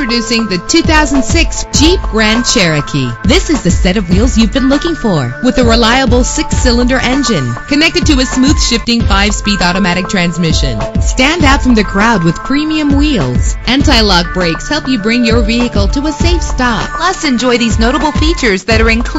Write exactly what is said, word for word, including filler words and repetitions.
Introducing the two thousand six Jeep Grand Cherokee. This is the set of wheels you've been looking for, with a reliable six-cylinder engine connected to a smooth shifting five-speed automatic transmission. Stand out from the crowd with premium wheels. Anti-lock brakes help you bring your vehicle to a safe stop. Plus, enjoy these notable features that are included.